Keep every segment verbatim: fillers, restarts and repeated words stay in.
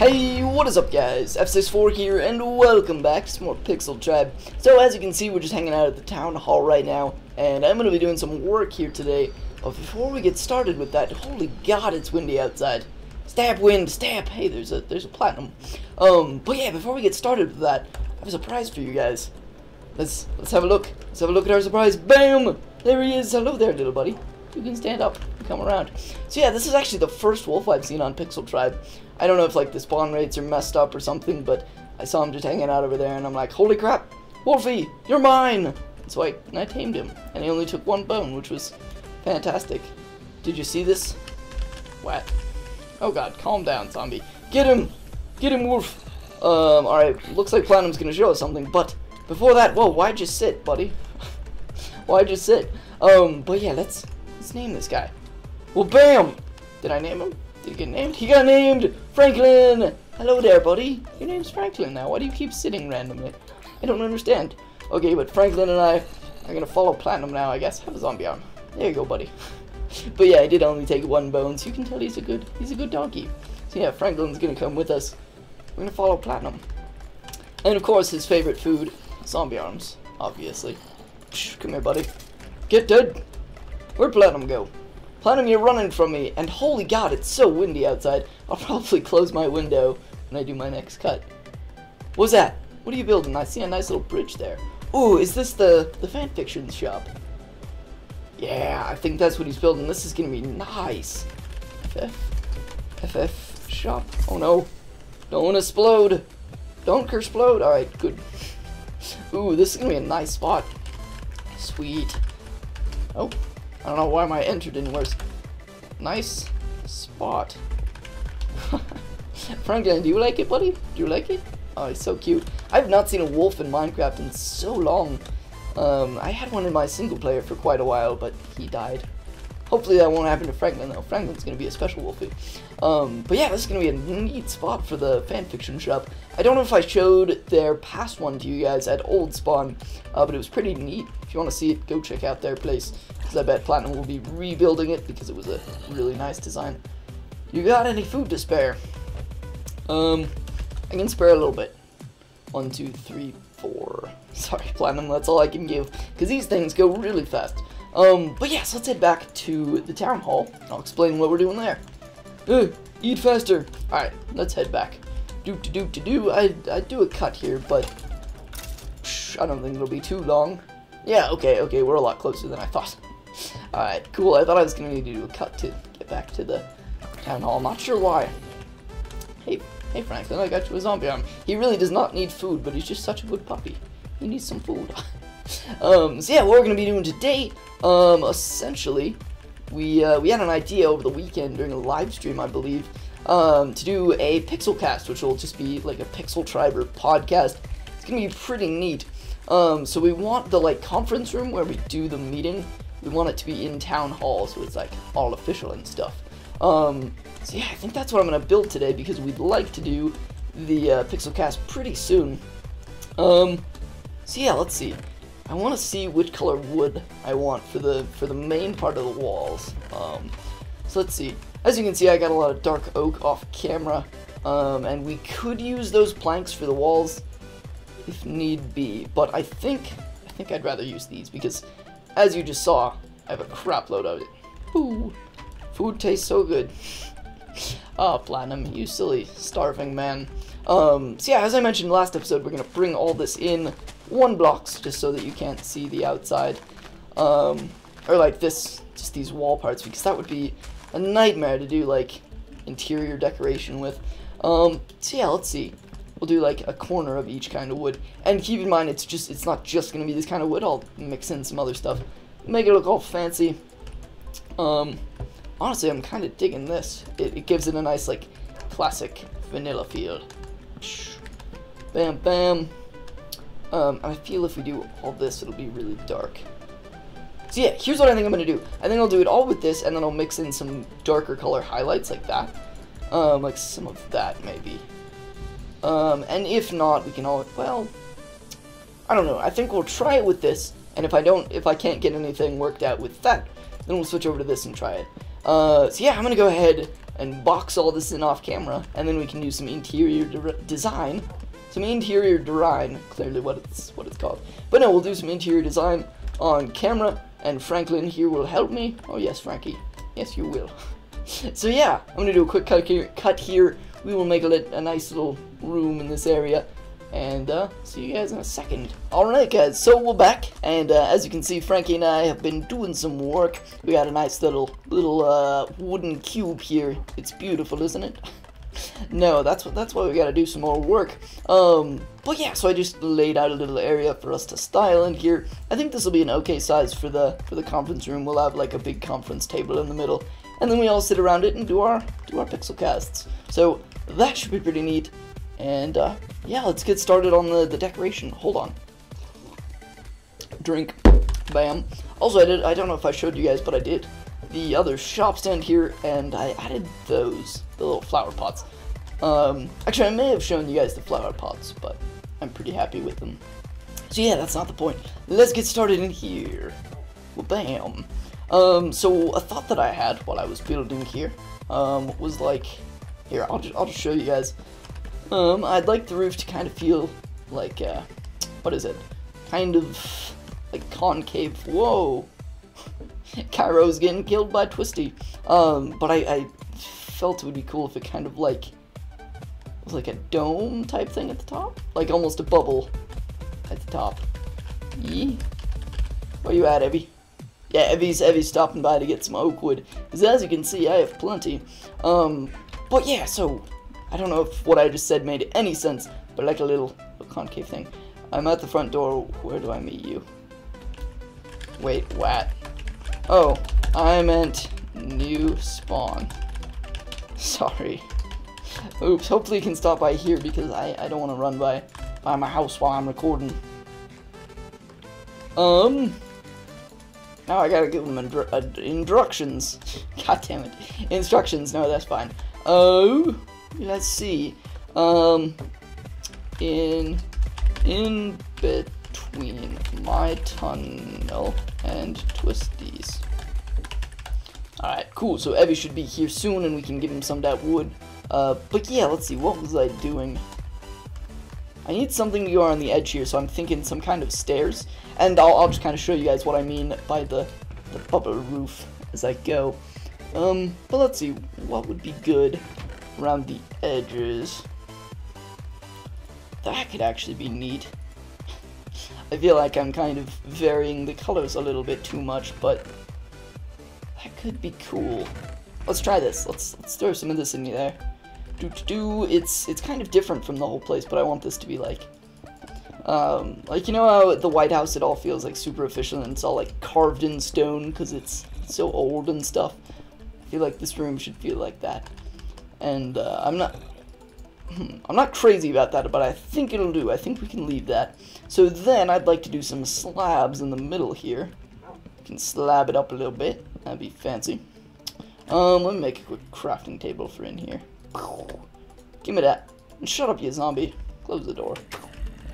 Hey, what is up guys, F six four here, and welcome back to some more Pixel Tribe. So as you can see, we're just hanging out at the town hall right now, and I'm going to be doing some work here today. But before we get started with that, holy god, it's windy outside. Stab wind, stab! Hey, there's a there's a platinum. Um, but yeah, before we get started with that, I have a surprise for you guys. Let's, let's have a look. Let's have a look at our surprise. Bam! There he is. Hello there, little buddy. You can stand up and come around. So yeah, this is actually the first wolf I've seen on Pixel Tribe. I don't know if like the spawn rates are messed up or something, but I saw him just hanging out over there and I'm like, holy crap, Wolfie, you're mine! And so I, and I tamed him, and he only took one bone, which was fantastic. Did you see this? What? Oh god, calm down, zombie. Get him! Get him, Wolf! Um, alright, looks like Platinum's gonna show us something, but before that, whoa, why'd you sit, buddy? Why'd you sit? Um, but yeah, let's... Let's name this guy. Well, bam! Did I name him? Did he get named? He got named Franklin! Hello there, buddy. Your name's Franklin now. Why do you keep sitting randomly? I don't understand. Okay, but Franklin and I are gonna follow Platinum now, I guess. Have a zombie arm. There you go, buddy. But yeah, I did only take one bone, so you can tell he's a good he's a good donkey. So yeah, Franklin's gonna come with us. We're gonna follow Platinum. And of course his favorite food, zombie arms, obviously. Come here, buddy. Get dead! Where'd Platinum go? Platinum, you're running from me, and holy god, it's so windy outside. I'll probably close my window when I do my next cut. What's that? What are you building? I see a nice little bridge there. Ooh, is this the, the fanfiction shop? Yeah, I think that's what he's building. This is gonna be nice. F F? F F shop? Oh no. Don't explode. Don't curseplode. Alright, good. Ooh, this is gonna be a nice spot. Sweet. Oh. I don't know why my entered in worse. Nice spot. Franklin, do you like it, buddy? Do you like it? Oh, it's so cute. I've not seen a wolf in Minecraft in so long. Um, I had one in my single player for quite a while, but he died. Hopefully that won't happen to Franklin, though. Franklin's going to be a special wolfie. Um, but yeah, this is going to be a neat spot for the fanfiction shop. I don't know if I showed their past one to you guys at Old Spawn, uh, but it was pretty neat. If you want to see it, go check out their place, because I bet Platinum will be rebuilding it, because it was a really nice design. You got any food to spare? Um, I can spare a little bit. One, two, three, four. Sorry, Platinum, that's all I can give, because these things go really fast. Um, but yes, let's head back to the town hall, and I'll explain what we're doing there. Uh, eat faster! Alright, let's head back. Do-to-do-to-do, I I do a cut here, but psh, I don't think it'll be too long. Yeah, okay, okay, we're a lot closer than I thought. Alright, cool, I thought I was gonna need to do a cut to get back to the town hall, not sure why. Hey, hey Franklin, I got you a zombie arm. He really does not need food, but he's just such a good puppy. He needs some food. Um, so yeah, what we're going to be doing today, um, essentially, we, uh, we had an idea over the weekend during a live stream, I believe, um, to do a Pixelcast, which will just be like a PixelTriber podcast. It's going to be pretty neat. Um, so we want the, like, conference room where we do the meeting, we want it to be in town hall, so it's, like, all official and stuff. Um, so yeah, I think that's what I'm going to build today, because we'd like to do the, uh, Pixelcast pretty soon. Um, so yeah, let's see. I want to see which color wood I want for the for the main part of the walls. Um, so let's see. As you can see, I got a lot of dark oak off camera, um, and we could use those planks for the walls if need be. But I think I think I'd rather use these because, as you just saw, I have a crap load of it. Ooh, food tastes so good. Ah, oh, Platinum, you silly starving man. Um, so yeah, as I mentioned last episode, we're gonna bring all this in. One blocks, just so that you can't see the outside, um, or like this, just these wall parts, because that would be a nightmare to do like interior decoration with. Um, so yeah, let's see, we'll do like a corner of each kind of wood, and keep in mind it's just it's not just gonna be this kind of wood. I'll mix in some other stuff, make it look all fancy. Um, honestly, I'm kind of digging this. It, it gives it a nice like classic vanilla feel. Bam, bam. Um, and I feel if we do all this, it'll be really dark. So yeah, here's what I think I'm going to do. I think I'll do it all with this, and then I'll mix in some darker color highlights like that. Um, like some of that, maybe. Um, and if not, we can all, well, I don't know. I think we'll try it with this, and if I don't, if I can't get anything worked out with that, then we'll switch over to this and try it. Uh, so yeah, I'm going to go ahead and box all this in off camera, and then we can do some interior de design. Some interior design, clearly what it's what it's called. But no, we'll do some interior design on camera, and Franklin here will help me. Oh yes, Frankie. Yes, you will. So yeah, I'm gonna do a quick cut here. Cut here. We will make a, lit a nice little room in this area. And uh, see you guys in a second. Alright guys, so we're back, and uh, as you can see, Frankie and I have been doing some work. We got a nice little, little uh, wooden cube here. It's beautiful, isn't it? No, that's what, that's why we gotta do some more work. Um, but yeah, so I just laid out a little area for us to style in here. I think this will be an okay size for the, for the conference room. We'll have like a big conference table in the middle, and then we all sit around it and do our, do our pixel casts. So that should be pretty neat. And, uh, yeah, let's get started on the, the decoration. Hold on. Drink. Bam. Also, I did, I don't know if I showed you guys, but I did the other shop stand here, and I added those, the little flower pots. Um, actually, I may have shown you guys the flower pots, but I'm pretty happy with them. So, yeah, that's not the point. Let's get started in here. Well, bam. Um, so, a thought that I had while I was building here, um, was like, here, I'll just, I'll just show you guys. Um, I'd like the roof to kind of feel like, uh, what is it? Kind of like concave. Whoa! Cairo's getting killed by Twisty. Um, but I, I felt it would be cool if it kind of like, was like a dome type thing at the top. Like almost a bubble at the top. Yee. Where you at, Evie? Yeah, Evie's, Evie's stopping by to get some oak wood. Because as you can see, I have plenty. Um, but yeah, so... I don't know if what I just said made any sense, but like a little, little concave thing. I'm at the front door. Where do I meet you? Wait, what? Oh, I meant new spawn. Sorry. Oops, hopefully you can stop by here because I, I don't want to run by, by my house while I'm recording. Um... Now I gotta give them instructions. God damn it. Instructions, no, that's fine. Oh... Let's see. Um, in in between my tunnel and Twisty's. All right, cool. So Evie should be here soon, and we can give him some of that wood. Uh, but yeah, let's see. What was I doing? I need something to go on the edge here, so I'm thinking some kind of stairs. And I'll I'll just kind of show you guys what I mean by the the bubble roof as I go. Um, but let's see what would be good around the edges. That could actually be neat. I feel like I'm kind of varying the colors a little bit too much, but that could be cool. Let's try this. Let's let's throw some of this in there. Do do do. It's it's kind of different from the whole place, but I want this to be like, um, like you know how at the White House it all feels like super official and it's all like carved in stone because it's so old and stuff. I feel like this room should feel like that. And uh, I'm not, I'm not crazy about that, but I think it'll do. I think we can leave that. So then I'd like to do some slabs in the middle here. We can slab it up a little bit. That'd be fancy. Um, let me make a quick crafting table for in here. Give me that. And shut up, you zombie. Close the door.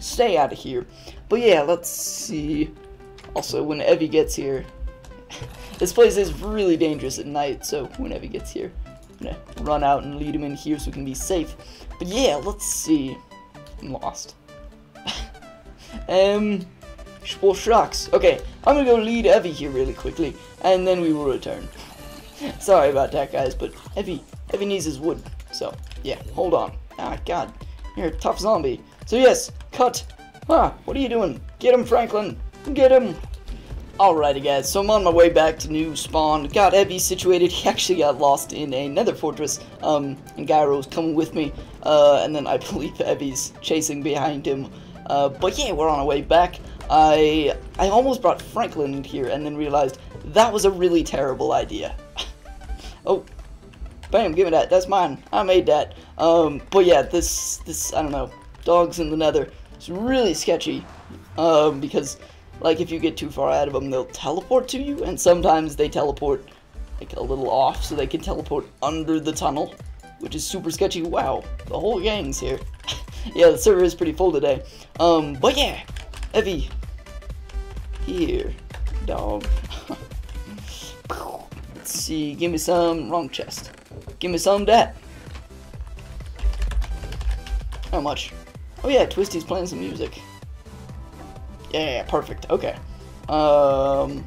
Stay out of here. But yeah, let's see. Also, when Evie gets here, this place is really dangerous at night. So when Evie gets here, gonna run out and lead him in here so we can be safe. But yeah, let's see. I'm lost. um, Sportrocks. Okay, I'm gonna go lead Evie here really quickly, and then we will return. Sorry about that, guys, but Evie, Evie needs his wood. So yeah, hold on. Ah, God, you're a tough zombie. So yes, cut. Huh? What are you doing? Get him, Franklin. Get him. Alrighty guys, so I'm on my way back to New Spawn, got Evie situated. He actually got lost in another fortress, um, and Gyro's coming with me, uh, and then I believe Evie's chasing behind him, uh, but yeah, we're on our way back. I I almost brought Franklin here and then realized that was a really terrible idea. Oh, bam, give me that, that's mine, I made that, um, but yeah, this, this, I don't know, dogs in the nether, it's really sketchy, um, because... Like, if you get too far out of them, they'll teleport to you, and sometimes they teleport, like, a little off, so they can teleport under the tunnel, which is super sketchy. Wow, the whole gang's here. Yeah, the server is pretty full today. Um, but yeah, Evie. Here, dog. Let's see, give me some. Wrong chest. Give me some of that. How much? Oh yeah, Twisty's playing some music. Yeah, perfect. Okay. Um,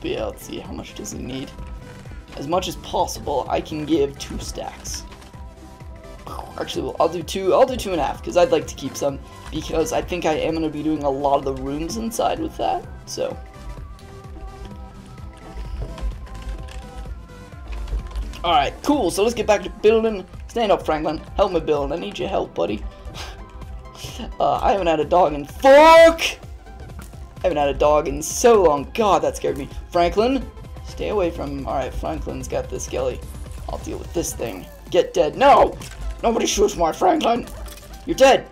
but yeah, let's see. How much does he need? As much as possible. I can give two stacks. Actually, well, I'll do two. I'll do two and a half because I'd like to keep some because I think I am going to be doing a lot of the rooms inside with that. So. All right, cool. So let's get back to building. Stand up, Franklin. Help me build. I need your help, buddy. uh, I haven't had a dog in fuck. I haven't had a dog in so long. God, that scared me. Franklin, stay away from him. All right, Franklin's got this skelly. I'll deal with this thing. Get dead. No. Nobody shoots my Franklin! You're dead!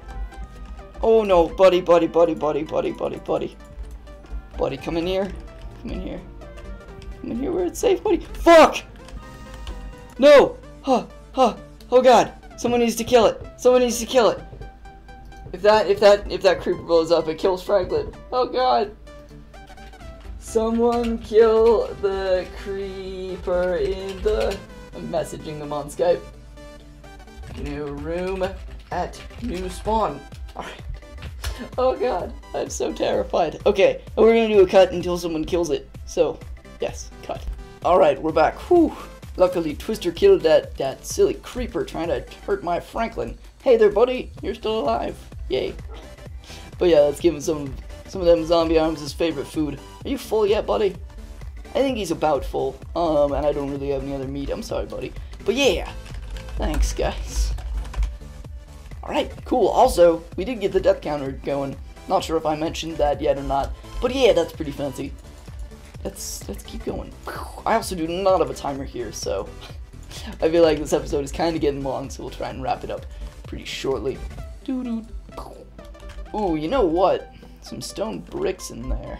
Oh no, buddy, buddy, buddy, buddy, buddy, buddy, buddy. Buddy, come in here. Come in here. Come in here where it's safe, buddy. Fuck! No! Huh, huh. Oh god. Someone needs to kill it. Someone needs to kill it. If that, if that, if that creeper blows up, it kills Franklin. Oh god. Someone kill the creeper in the... I'm messaging them on Skype. New room at new spawn. Alright. Oh god, I'm so terrified. Okay, we're gonna do a cut until someone kills it. So, yes, cut. Alright, we're back. Whew. Luckily, Twister killed that, that silly creeper trying to hurt my Franklin. Hey there, buddy. You're still alive. Yay. But yeah, let's give him some, some of them zombie arms, his favorite food. Are you full yet, buddy? I think he's about full. Um, and I don't really have any other meat. I'm sorry, buddy. But yeah. Thanks, guys. Alright, cool. Also, we did get the death counter going. Not sure if I mentioned that yet or not. But yeah, that's pretty fancy. Let's, let's keep going. I also do not have a timer here, so... I feel like this episode is kind of getting long, so we'll try and wrap it up pretty shortly. Doo-doo. Ooh, you know what? Some stone bricks in there.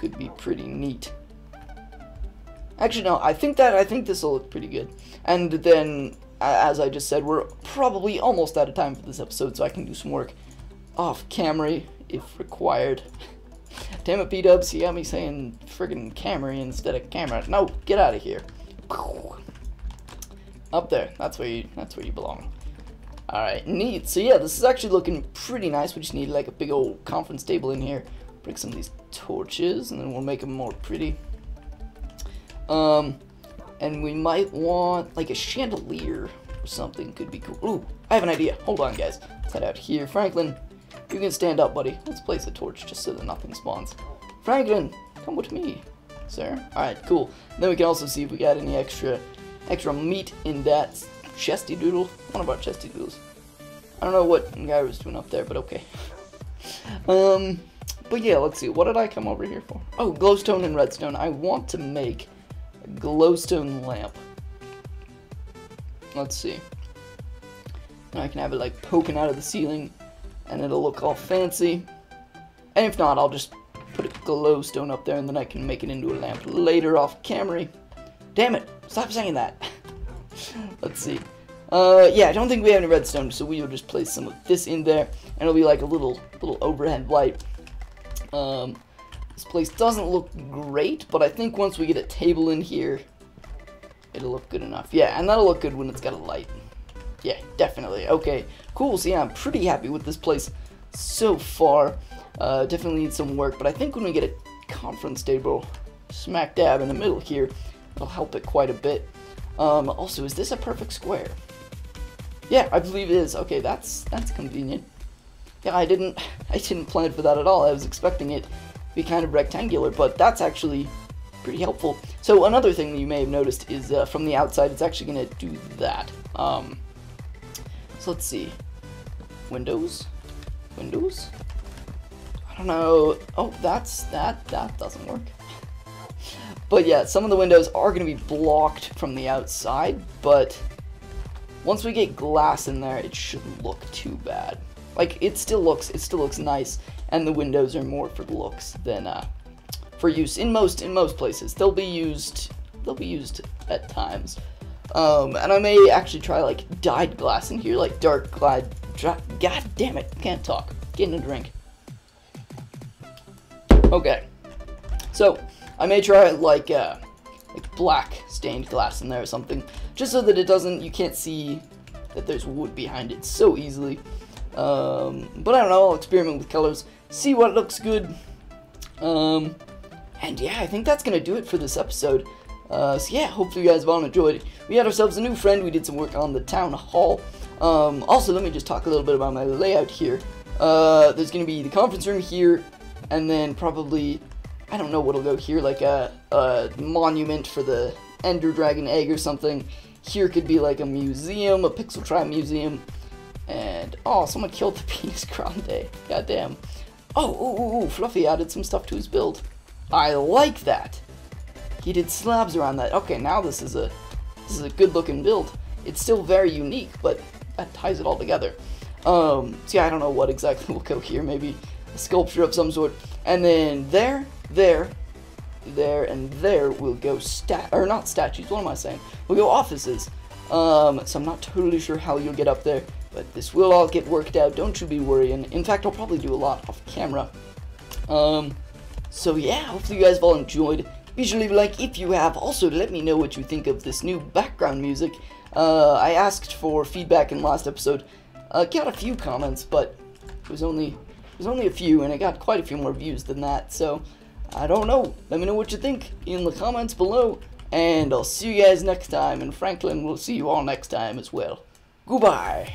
Could be pretty neat. Actually, no, I think that, I think this will look pretty good. And then... as I just said, we're probably almost out of time for this episode, so I can do some work off camera if required. Damn it, P-Dubs, you got me saying friggin' camera instead of camera. No, get out of here. Up there, that's where you, that's where you belong. Alright, neat. So yeah, this is actually looking pretty nice. We just need like a big old conference table in here. Bring some of these torches, and then we'll make them more pretty. Um... And we might want, like, a chandelier or something could be cool. Ooh, I have an idea. Hold on, guys. Let's head out here. Franklin, you can stand up, buddy. Let's place a torch just so that nothing spawns. Franklin, come with me, sir. All right, cool. Then we can also see if we got any extra extra meat in that chesty doodle. One of our chesty doodles. I don't know what guy was doing up there, but okay. um, But, yeah, let's see. What did I come over here for? Oh, glowstone and redstone. I want to make... glowstone lamp. Let's see. And I can have it like poking out of the ceiling and it'll look all fancy. And if not, I'll just put a glowstone up there and then I can make it into a lamp later off camera. Damn it, stop saying that. Let's see. Uh, yeah, I don't think we have any redstone, so we will just place some of this in there and it'll be like a little little overhead light. Um This place doesn't look great, but I think once we get a table in here, it'll look good enough. Yeah, and that'll look good when it's got a light. Yeah, definitely. Okay, cool. So yeah, I'm pretty happy with this place so far. Uh, definitely needs some work, but I think when we get a conference table smack dab in the middle here, it'll help it quite a bit. Um, also, is this a perfect square? Yeah, I believe it is. Okay, that's that's convenient. Yeah, I didn't I didn't plan for that at all. I was expecting it be kind of rectangular, but that's actually pretty helpful. So another thing that you may have noticed is uh, from the outside, it's actually going to do that. Um, so let's see. Windows? Windows? I don't know. Oh, that's that. That doesn't work. But yeah, some of the windows are going to be blocked from the outside, but once we get glass in there, it shouldn't look too bad. Like, it still looks, it still looks nice, and the windows are more for looks than uh, for use in most in most places. They'll be used, they'll be used at times. Um, and I may actually try like dyed glass in here, like dark glide. God damn it, can't talk. Getting a drink. Okay, so I may try like uh, like black stained glass in there or something, just so that it doesn't, you can't see that there's wood behind it so easily. Um, but I don't know, I'll experiment with colors, see what looks good. Um, and yeah, I think that's gonna do it for this episode. Uh, so yeah, hopefully you guys have all enjoyed it. We had ourselves a new friend, we did some work on the town hall. Um, also, let me just talk a little bit about my layout here. Uh, there's gonna be the conference room here, and then probably, I don't know what'll go here, like a, a monument for the Ender Dragon egg or something. Here could be like a museum, a Pixel Tribe museum, and oh, someone killed the Penis Grande, goddamn. Oh, ooh, ooh, ooh, Fluffy added some stuff to his build. I like that. He did slabs around that. Okay, now this is a this is a good-looking build. It's still very unique, but that ties it all together. Um, so yeah, I don't know what exactly will go here. Maybe a sculpture of some sort, and then there, there, there, and there will go stat or not statues. What am I saying? We'll go offices. Um, so I'm not totally sure how you'll get up there, but this will all get worked out. Don't you be worrying. In fact, I'll probably do a lot off camera. Um, so yeah, hopefully you guys have all enjoyed. Be sure to leave a like if you have. Also, let me know what you think of this new background music. Uh, I asked for feedback in the last episode. Uh, got a few comments, but it was only it was only a few, and it got quite a few more views than that. So I don't know. Let me know what you think in the comments below, and I'll see you guys next time. And Franklin will see you all next time as well. Goodbye.